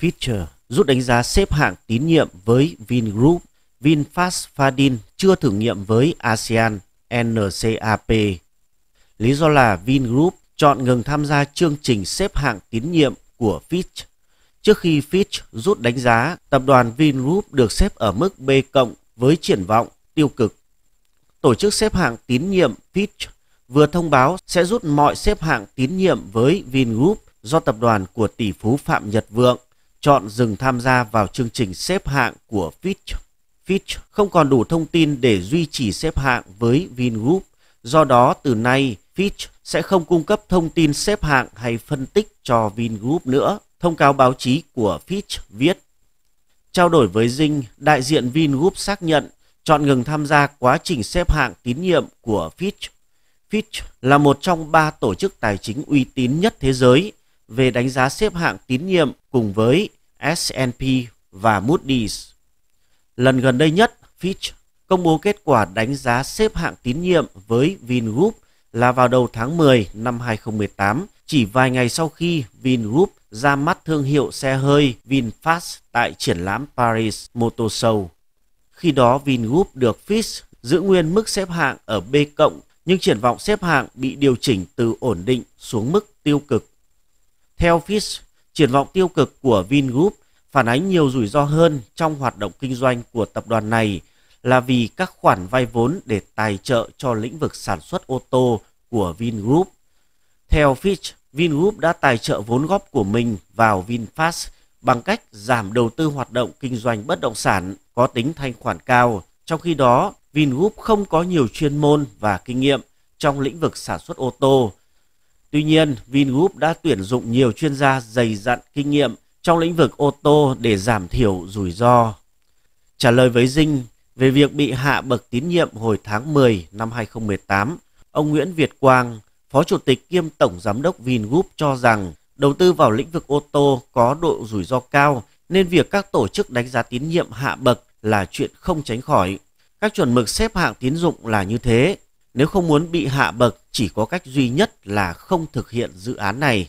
Fitch rút đánh giá xếp hạng tín nhiệm với Vingroup, VinFast Fadil chưa thử nghiệm với ASEAN NCAP. Lý do là Vingroup chọn ngừng tham gia chương trình xếp hạng tín nhiệm của Fitch. Trước khi Fitch rút đánh giá, tập đoàn Vingroup được xếp ở mức B+ với triển vọng tiêu cực. Tổ chức xếp hạng tín nhiệm Fitch vừa thông báo sẽ rút mọi xếp hạng tín nhiệm với Vingroup do tập đoàn của tỷ phú Phạm Nhật Vượng chọn dừng tham gia vào chương trình xếp hạng của Fitch. Fitch không còn đủ thông tin để duy trì xếp hạng với Vingroup, do đó từ nay Fitch sẽ không cung cấp thông tin xếp hạng hay phân tích cho Vingroup nữa, thông cáo báo chí của Fitch viết. Trao đổi với Dinh, đại diện Vingroup xác nhận chọn ngừng tham gia quá trình xếp hạng tín nhiệm của Fitch. Fitch là một trong 3 tổ chức tài chính uy tín nhất thế giới về đánh giá xếp hạng tín nhiệm cùng với S&P và Moody's. Lần gần đây nhất, Fitch công bố kết quả đánh giá xếp hạng tín nhiệm với Vingroup là vào đầu tháng 10 năm 2018, chỉ vài ngày sau khi Vingroup ra mắt thương hiệu xe hơi VinFast tại triển lãm Paris Motor Show. Khi đó, Vingroup được Fitch giữ nguyên mức xếp hạng ở B+, nhưng triển vọng xếp hạng bị điều chỉnh từ ổn định xuống mức tiêu cực. Theo Fitch, triển vọng tiêu cực của Vingroup phản ánh nhiều rủi ro hơn trong hoạt động kinh doanh của tập đoàn này là vì các khoản vay vốn để tài trợ cho lĩnh vực sản xuất ô tô của Vingroup. Theo Fitch, Vingroup đã tài trợ vốn góp của mình vào VinFast bằng cách giảm đầu tư hoạt động kinh doanh bất động sản có tính thanh khoản cao. Trong khi đó, Vingroup không có nhiều chuyên môn và kinh nghiệm trong lĩnh vực sản xuất ô tô. Tuy nhiên, Vingroup đã tuyển dụng nhiều chuyên gia dày dặn kinh nghiệm trong lĩnh vực ô tô để giảm thiểu rủi ro. Trả lời với Dinh về việc bị hạ bậc tín nhiệm hồi tháng 10 năm 2018, ông Nguyễn Việt Quang, Phó Chủ tịch kiêm Tổng Giám đốc Vingroup cho rằng đầu tư vào lĩnh vực ô tô có độ rủi ro cao nên việc các tổ chức đánh giá tín nhiệm hạ bậc là chuyện không tránh khỏi. Các chuẩn mực xếp hạng tín dụng là như thế. Nếu không muốn bị hạ bậc, chỉ có cách duy nhất là không thực hiện dự án này.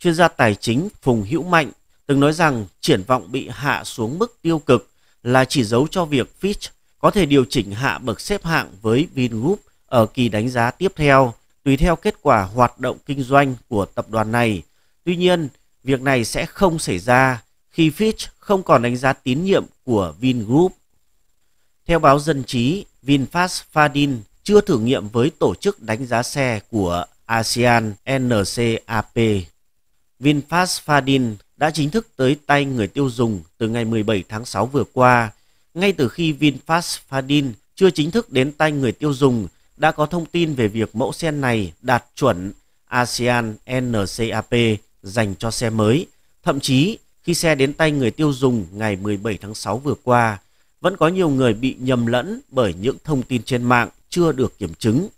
Chuyên gia tài chính Phùng Hữu Mạnh từng nói rằng triển vọng bị hạ xuống mức tiêu cực là chỉ dấu cho việc Fitch có thể điều chỉnh hạ bậc xếp hạng với Vingroup ở kỳ đánh giá tiếp theo, tùy theo kết quả hoạt động kinh doanh của tập đoàn này. Tuy nhiên, việc này sẽ không xảy ra khi Fitch không còn đánh giá tín nhiệm của Vingroup. Theo báo Dân trí, VinFast Fadil chưa thử nghiệm với tổ chức đánh giá xe của ASEAN NCAP. VinFast Fadil đã chính thức tới tay người tiêu dùng từ ngày 17 tháng 6 vừa qua. Ngay từ khi VinFast Fadil chưa chính thức đến tay người tiêu dùng, đã có thông tin về việc mẫu xe này đạt chuẩn ASEAN NCAP dành cho xe mới. Thậm chí, khi xe đến tay người tiêu dùng ngày 17 tháng 6 vừa qua, vẫn có nhiều người bị nhầm lẫn bởi những thông tin trên mạng chưa được kiểm chứng.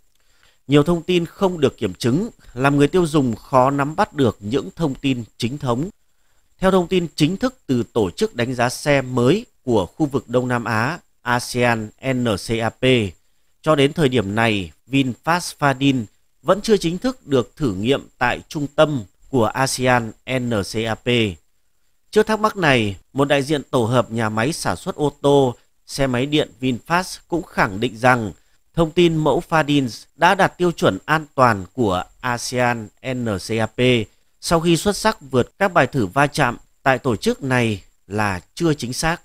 Nhiều thông tin không được kiểm chứng làm người tiêu dùng khó nắm bắt được những thông tin chính thống. Theo thông tin chính thức từ tổ chức đánh giá xe mới của khu vực Đông Nam Á ASEAN NCAP, cho đến thời điểm này, VinFast Fadil vẫn chưa chính thức được thử nghiệm tại trung tâm của ASEAN NCAP. Trước thắc mắc này, một đại diện tổ hợp nhà máy sản xuất ô tô, xe máy điện VinFast cũng khẳng định rằng thông tin mẫu Fadil đã đạt tiêu chuẩn an toàn của ASEAN NCAP sau khi xuất sắc vượt các bài thử va chạm tại tổ chức này là chưa chính xác.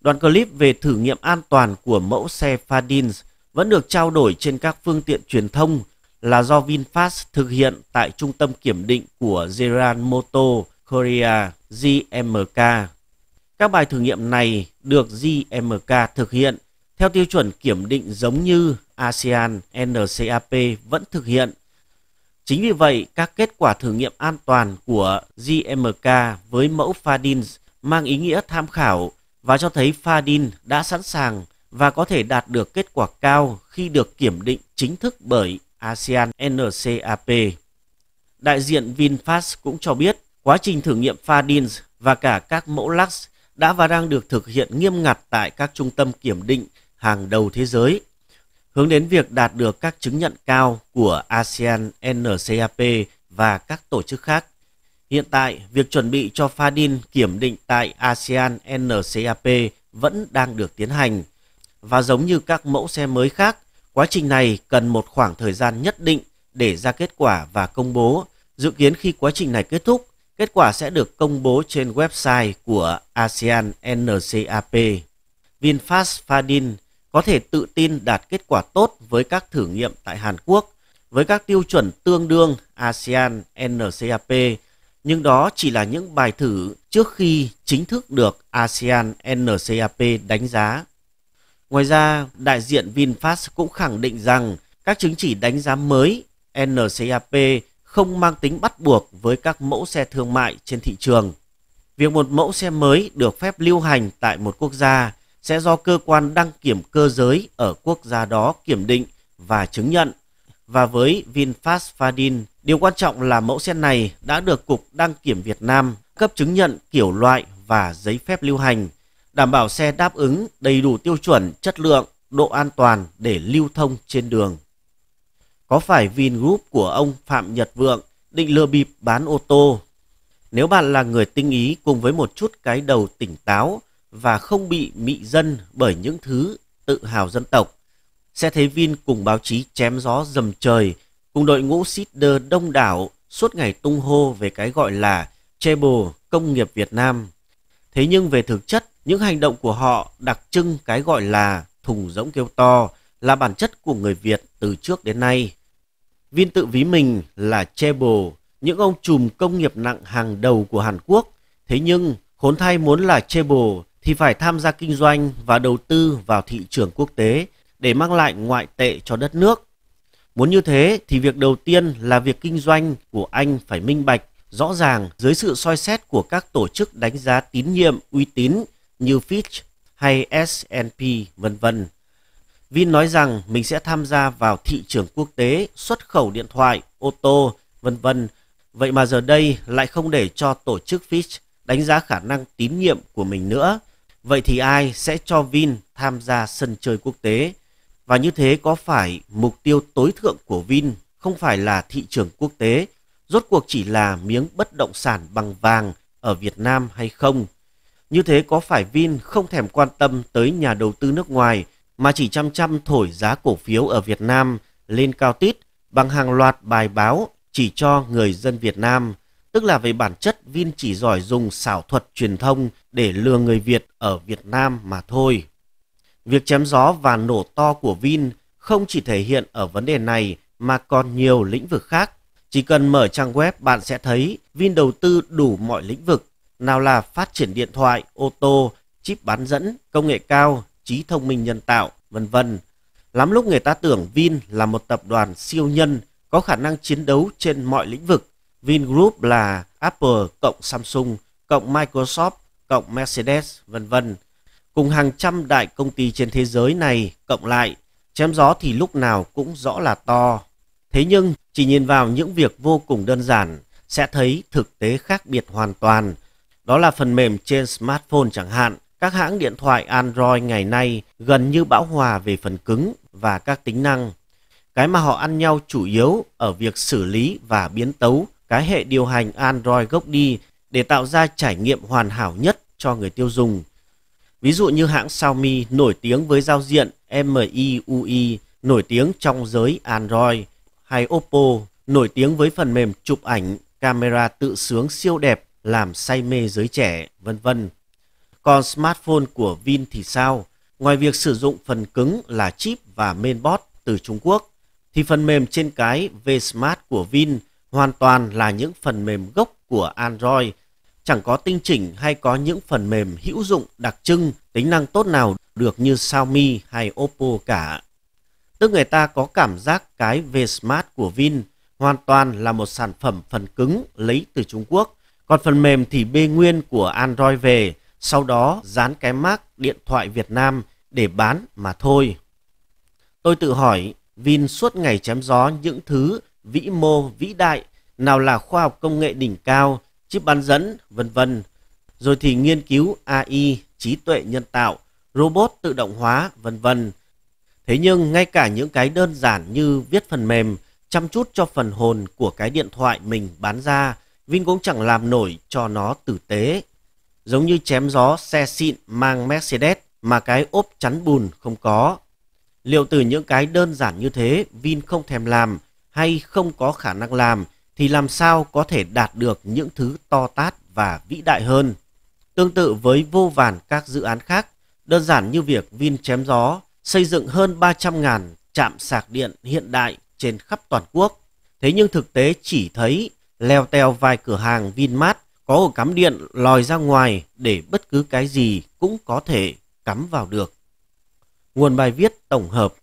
Đoạn clip về thử nghiệm an toàn của mẫu xe Fadil vẫn được trao đổi trên các phương tiện truyền thông là do VinFast thực hiện tại trung tâm kiểm định của General Motor Korea GMK. Các bài thử nghiệm này được GMK thực hiện theo tiêu chuẩn kiểm định giống như ASEAN NCAP vẫn thực hiện. Chính vì vậy, các kết quả thử nghiệm an toàn của GMK với mẫu Fadil mang ý nghĩa tham khảo và cho thấy Fadil đã sẵn sàng và có thể đạt được kết quả cao khi được kiểm định chính thức bởi ASEAN NCAP. Đại diện VinFast cũng cho biết quá trình thử nghiệm Fadil và cả các mẫu Lux đã và đang được thực hiện nghiêm ngặt tại các trung tâm kiểm định hàng đầu thế giới, hướng đến việc đạt được các chứng nhận cao của ASEAN NCAP và các tổ chức khác. Hiện tại, việc chuẩn bị cho Fadil kiểm định tại ASEAN NCAP vẫn đang được tiến hành. Và giống như các mẫu xe mới khác, quá trình này cần một khoảng thời gian nhất định để ra kết quả và công bố. Dự kiến khi quá trình này kết thúc, kết quả sẽ được công bố trên website của ASEAN NCAP. VinFast Fadil có thể tự tin đạt kết quả tốt với các thử nghiệm tại Hàn Quốc, với các tiêu chuẩn tương đương ASEAN NCAP, nhưng đó chỉ là những bài thử trước khi chính thức được ASEAN NCAP đánh giá. Ngoài ra, đại diện VinFast cũng khẳng định rằng các chứng chỉ đánh giá mới NCAP không mang tính bắt buộc với các mẫu xe thương mại trên thị trường. Việc một mẫu xe mới được phép lưu hành tại một quốc gia sẽ do cơ quan đăng kiểm cơ giới ở quốc gia đó kiểm định và chứng nhận. Và với VinFast Fadil, điều quan trọng là mẫu xe này đã được Cục Đăng Kiểm Việt Nam cấp chứng nhận kiểu loại và giấy phép lưu hành, đảm bảo xe đáp ứng đầy đủ tiêu chuẩn, chất lượng, độ an toàn để lưu thông trên đường. Có phải Vingroup của ông Phạm Nhật Vượng định lừa bịp bán ô tô? Nếu bạn là người tinh ý cùng với một chút cái đầu tỉnh táo và không bị mị dân bởi những thứ tự hào dân tộc, sẽ thấy Vin cùng báo chí chém gió dầm trời, cùng đội ngũ seeder đông đảo suốt ngày tung hô về cái gọi là treble công nghiệp Việt Nam. Thế nhưng về thực chất, những hành động của họ đặc trưng cái gọi là thùng rỗng kêu to, là bản chất của người Việt từ trước đến nay. Vin tự ví mình là treble, những ông trùm công nghiệp nặng hàng đầu của Hàn Quốc. Thế nhưng, khốn thay muốn là treble thì phải tham gia kinh doanh và đầu tư vào thị trường quốc tế để mang lại ngoại tệ cho đất nước. Muốn như thế thì việc đầu tiên là việc kinh doanh của anh phải minh bạch, rõ ràng dưới sự soi xét của các tổ chức đánh giá tín nhiệm uy tín như Fitch hay S&P, vân vân. Vin nói rằng mình sẽ tham gia vào thị trường quốc tế, xuất khẩu điện thoại, ô tô, vân vân. Vậy mà giờ đây lại không để cho tổ chức Fitch đánh giá khả năng tín nhiệm của mình nữa. Vậy thì ai sẽ cho Vin tham gia sân chơi quốc tế? Và như thế có phải mục tiêu tối thượng của Vin không phải là thị trường quốc tế, rốt cuộc chỉ là miếng bất động sản bằng vàng ở Việt Nam hay không? Như thế có phải Vin không thèm quan tâm tới nhà đầu tư nước ngoài mà chỉ chăm chăm thổi giá cổ phiếu ở Việt Nam lên cao tít bằng hàng loạt bài báo chỉ cho người dân Việt Nam? Tức là về bản chất, Vin chỉ giỏi dùng xảo thuật truyền thông để lừa người Việt ở Việt Nam mà thôi. Việc chém gió và nổ to của Vin không chỉ thể hiện ở vấn đề này mà còn nhiều lĩnh vực khác. Chỉ cần mở trang web bạn sẽ thấy Vin đầu tư đủ mọi lĩnh vực, nào là phát triển điện thoại, ô tô, chip bán dẫn, công nghệ cao, trí thông minh nhân tạo, vân vân. Lắm lúc người ta tưởng Vin là một tập đoàn siêu nhân có khả năng chiến đấu trên mọi lĩnh vực. Vingroup là Apple cộng Samsung cộng Microsoft cộng Mercedes, vân vân, cùng hàng trăm đại công ty trên thế giới này cộng lại. Chém gió thì lúc nào cũng rõ là to. Thế nhưng chỉ nhìn vào những việc vô cùng đơn giản sẽ thấy thực tế khác biệt hoàn toàn. Đó là phần mềm trên smartphone chẳng hạn. Các hãng điện thoại Android ngày nay gần như bão hòa về phần cứng và các tính năng. Cái mà họ ăn nhau chủ yếu ở việc xử lý và biến tấu cái hệ điều hành Android gốc đi để tạo ra trải nghiệm hoàn hảo nhất cho người tiêu dùng. Ví dụ như hãng Xiaomi nổi tiếng với giao diện MIUI, nổi tiếng trong giới Android, hay Oppo nổi tiếng với phần mềm chụp ảnh, camera tự sướng siêu đẹp làm say mê giới trẻ, vân vân. Còn smartphone của Vin thì sao? Ngoài việc sử dụng phần cứng là chip và mainboard từ Trung Quốc, thì phần mềm trên cái V-Smart của Vin hoàn toàn là những phần mềm gốc của Android, chẳng có tinh chỉnh hay có những phần mềm hữu dụng đặc trưng, tính năng tốt nào được như Xiaomi hay Oppo cả. Tức người ta có cảm giác cái V-Smart của Vin hoàn toàn là một sản phẩm phần cứng lấy từ Trung Quốc, còn phần mềm thì bê nguyên của Android về, sau đó dán cái mác điện thoại Việt Nam để bán mà thôi. Tôi tự hỏi, Vin suốt ngày chém gió những thứ vĩ mô vĩ đại, nào là khoa học công nghệ đỉnh cao, chip bán dẫn, vân vân, rồi thì nghiên cứu AI, trí tuệ nhân tạo, robot tự động hóa, vân vân. Thế nhưng ngay cả những cái đơn giản như viết phần mềm, chăm chút cho phần hồn của cái điện thoại mình bán ra Vin cũng chẳng làm nổi cho nó tử tế. Giống như chém gió xe xịn mang Mercedes mà cái ốp chắn bùn không có. Liệu từ những cái đơn giản như thế Vin không thèm làm hay không có khả năng làm thì làm sao có thể đạt được những thứ to tát và vĩ đại hơn. Tương tự với vô vàn các dự án khác, đơn giản như việc Vin chém gió xây dựng hơn 300.000 trạm sạc điện hiện đại trên khắp toàn quốc. Thế nhưng thực tế chỉ thấy leo teo vài cửa hàng VinMart có ổ cắm điện lòi ra ngoài để bất cứ cái gì cũng có thể cắm vào được. Nguồn bài viết tổng hợp